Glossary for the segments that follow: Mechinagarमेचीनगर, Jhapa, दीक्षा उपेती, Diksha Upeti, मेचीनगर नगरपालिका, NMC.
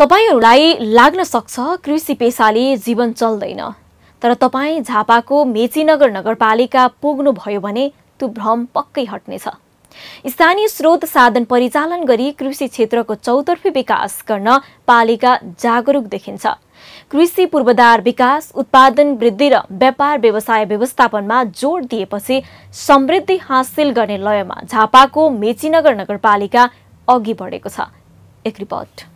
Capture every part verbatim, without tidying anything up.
तपाईहरुलाई लाग्न सक्छ कृषि पेशाले जीवन चल्दैन, तर तपाई झापाको मेचीनगर नगरपालिका पुग्नु भयो भने त्यो भ्रम पक्कै हट्नेछ। स्थानीय स्रोत साधन परिचालन गरी कृषि क्षेत्रको चौतर्फी विकास गर्न पालिका जागरुक देखिन्छ। कृषि पूर्वाधार विकास, उत्पादन वृद्धि र व्यापार व्यवसाय व्यवस्थापनमा जोड दिएपछि समृद्धि हासिल गर्ने लयमा झापाको मेचीनगर नगरपालिका अघि बढेको छ। एक रिपोर्ट।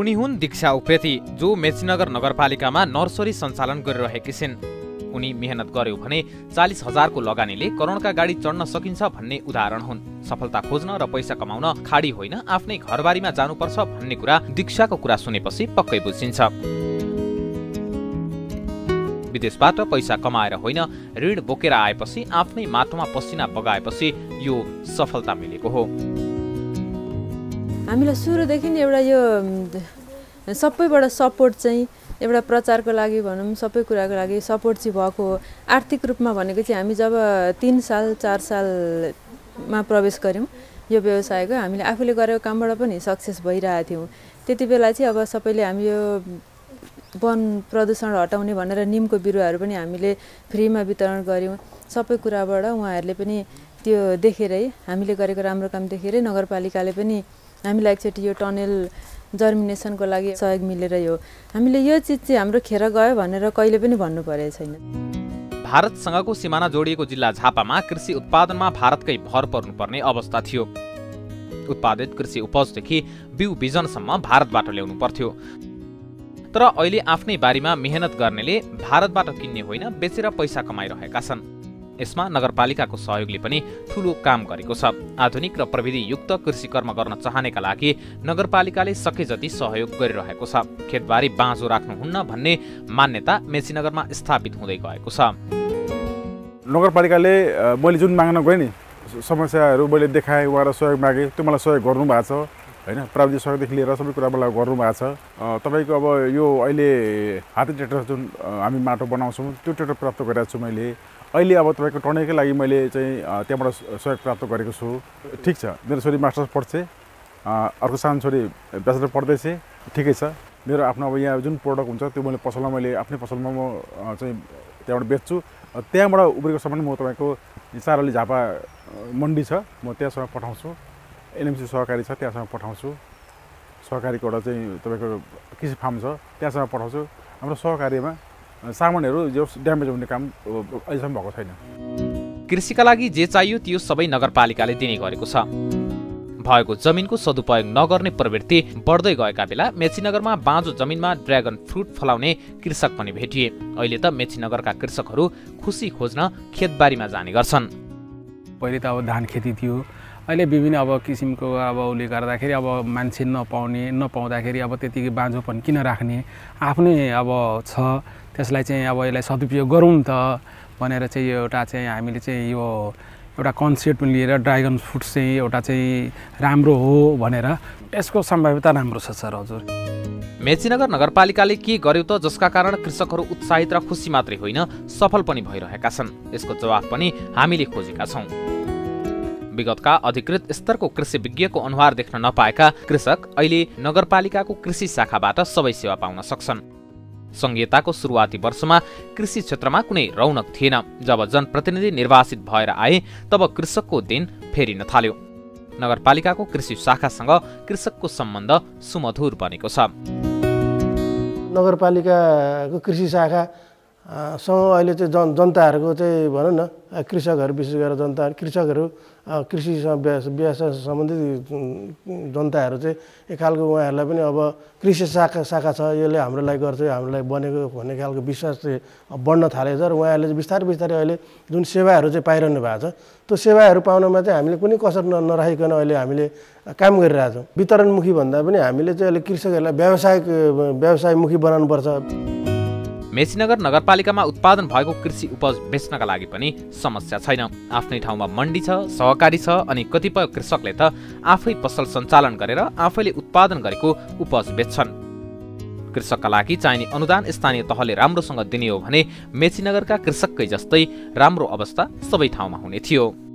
उनी हुन् दीक्षा उपेती, जो मेचीनगर नगरपालिकामा नर्सरी सञ्चालन गरिरहेकी छिन्। उनी मेहनत गर्यो भने चालीस हजारको लगानीले करोडका गाडी चढ्न सकिन्छ भन्ने उदाहरण हुन्। सफलता खोज्न र पैसा कमाउन खाडी होइन, आफ्नै घरबारीमा जानुपर्छ भन्ने कुरा दीक्षाको कुरा सुनेपछि पक्कै बुझिन्छ। विदेशबाट पैसा कमाएर होइन, ऋण बोकेर आएपछि, आफ्नै माटोमा पसिना बगाएपछि यो सफलता मिलेको हो। हामीलाई सुरुदेखि एउटा यो सबैबाट सपोर्ट चाहिँ एउटा प्रचारको लागि भनौं, सबै कुराको लागि सपोर्ट चाहिँ भएको हो। आर्थिक रूपमा भनेको चाहिँ हामी जब तीन साल चार सालमा प्रवेश गर्यौं यो व्यवसायको, हामीले आफूले गरेको कामबाट पनि सक्सेस भइरहेका थियौं। त्यति बेला चाहिँ अब सबैले हामी यो वन प्रदूषण हटाउने भनेर नीमको बिरुवाहरू पनि हामीले फ्रीमा वितरण गर्यौं। सबै कुराबाट उहाँहरूले पनि त्यो देखेरै, हामीले गरेको राम्रो काम देखेरै नगरपालिकाले पनि हामीलाई एकचोटि यो टनेल जर्मिनेसनको लागि सहयोग मिलेर यो हामीले यो चिज चाहिँ हाम्रो खेर गयो भनेर कहिले पनि भन्नु परेको छैन। भारतसँगको सिमाना जोडिएको जिल्ला झापामा कृषि उत्पादनमा भारतकै भर पर्नुपर्ने अवस्था थियो। उत्पादित कृषि उपजदेखि बिउ बिजनसम्म भारतबाट ल्याउनु पर्थ्यो, तर अहिले आफ्नै बारीमा मेहनत गर्नेले भारतबाट किन्ने होइन, बेचेर पैसा कमाइरहेका छन्। यसमा नगरपालिकाको सहयोगले पनि ठूलो काम गरेको छ। आधुनिक र प्रविधियुक्त कृषि कर्म गर्न चाहनेका लागि नगरपालिकाले सके जति सहयोग गरिरहेको छ। खेतबारी बाँझो राख्नुहुन्न भन्ने मान्यता मेचीनगरमा स्थापित हुँदै गएको छ। नगरपालिकाले मैले जुन माग्न गए नि समस्याहरू मैले देखाएँ, उहाँलाई सहयोग मागे, त्यो मलाई सहयोग गर्नुभएको छ हैन। प्राविधिक सहयोगदेखि लिएर सबै कुरा मलाई गर्नुभएको छ। तपाईको अब यो अहिले हाते ट्र्याक्टर जुन हामी माटो बनाउँछौँ त्यो ट्र्याक्टर प्राप्त गरेको छु मैले। अहिले अब तपाईको टनेलकै लागि मैले चाहिँ त्यहाँबाट सहयोग प्राप्त गरेको छु। ठिक छ, मेरो छोरी मास्टर्स पढ्छ, अर्को सानो छोरी ब्याचलर पढ्दैछ, ठिकै छ। मेरो आफ्नो अब यहाँ जुन प्रोडक्ट हुन्छ त्यो मैले पसलमा मैले आफ्नै पसलमा म चाहिँ त्यहाँबाट बेच्छु। त्यहाँबाट उब्रेको सामान म तपाईको चारली झापा मन्डी छ, म त्यहाँसम्म पठाउँछु। एनएमसी सहकारी छ, त्यहाँसम्म पठाउँछु। सहकारीको एउटा चाहिँ तपाईको कृषि फार्म छ, त्यहाँसम्म पठाउँछु। हाम्रो सहकारीमा सामानहरु जो ड्यामेज हुने काम अझसम्म भएको छैन। कृषिका लागि जे चाहियो त्यो सबै नगरपालिकाले दिने गरेको छ। भएको जमिनको सदुपयोग नगर्ने प्रवृत्ति बढ्दै गएका बेला मेचीनगरमा बाँझो जमिनमा ड्र्यागन फ्रुट फलाउने कृषक पनि भेटिए। अहिले त मेचीनगरका कृषकहरू खुशी खोज्न खेतबारीमा जाने गर्छन्। पहिले त अब धान खेती थियो, अहिले विभिन्न अब किसिमको अब उले गर्दाखेरि अब मान्छे नपाउने नपाउँदाखेरि अब त्यतिकै बाँझोपन किन राख्ने, आफ्नै अब छ त्यसलाई चाहिँ अब यसलाई सदुपयोग गरौँ त भनेर चाहिँ एउटा चाहिँ हामीले चाहिँ यो एउटा कन्सेप्ट लिएर ड्रागन फ्रुट चाहिँ एउटा चाहिँ राम्रो हो भनेर यसको सम्भाव्यता राम्रो छ। सर हजुर, मेचीनगर नगरपालिकाले के गर्यो त जसका कारण कृषकहरू उत्साहित र खुसी मात्रै होइन सफल पनि भइरहेका छन्? यसको जवाफ पनि हामीले खोजेका छौँ। विगतका अधिकृत स्तरको कृषि विज्ञको अनुहार देख्न नपाएका कृषक अहिले नगरपालिकाको कृषि शाखाबाट सबै सेवा पाउन सक्छन्। संघीयताको सुरुवाती वर्षमा कृषि क्षेत्रमा कुनै रौनक थिएन। जब जनप्रतिनिधि निर्वाचित भएर आए तब कृषकको दिन फेरिन थाल्यो। नगरपालिकाको कृषि शाखासँग कृषकको सम्बन्ध सुमधुर बनेको छ। नगरपालिकाको कृषि शाखासँग अहिले चाहिँ जन जनताहरूको चाहिँ भनौँ न कृषकहरू, विशेष गरेर जनता कृषकहरू कृषिसँग व्यवसाय सम्बन्धित जनताहरू चाहिँ एक खालको उहाँहरूलाई पनि अब कृषि शाखा शाखा छ, यसले हाम्रो लागि गर्छ, हाम्रो लागि बनेको भन्ने खालको विश्वास चाहिँ बढ्न थालेको छ। र उहाँहरूले चाहिँ बिस्तारै बिस्तारै अहिले जुन सेवाहरू चाहिँ पाइरहनु भएको छ त्यो सेवाहरू पाउनमा चाहिँ हामीले कुनै कसर न नराखिकन अहिले हामीले काम गरिरहेछौँ। वितरणमुखी भन्दा पनि हामीले चाहिँ अहिले कृषकहरूलाई व्यावसायिक व्यवसायमुखी बनाउनुपर्छ। मेचीनगर नगरपालिकामा उत्पादन भएको कृषि उपज बेच्नका लागि पनि समस्या छैन। आफ्नै ठाउँमा मण्डी छ, सहकारी छ, अनि कतिपय कृषकले त आफै पसल सञ्चालन गरेर आफैले उत्पादन गरेको उपज बेच्छन्। कृषकका लागि चाहिने अनुदान स्थानीय तहले राम्रोसँग दिने हो भने मेचीनगरका कृषककै जस्तै राम्रो अवस्था सबै ठाउँमा हुने थियो।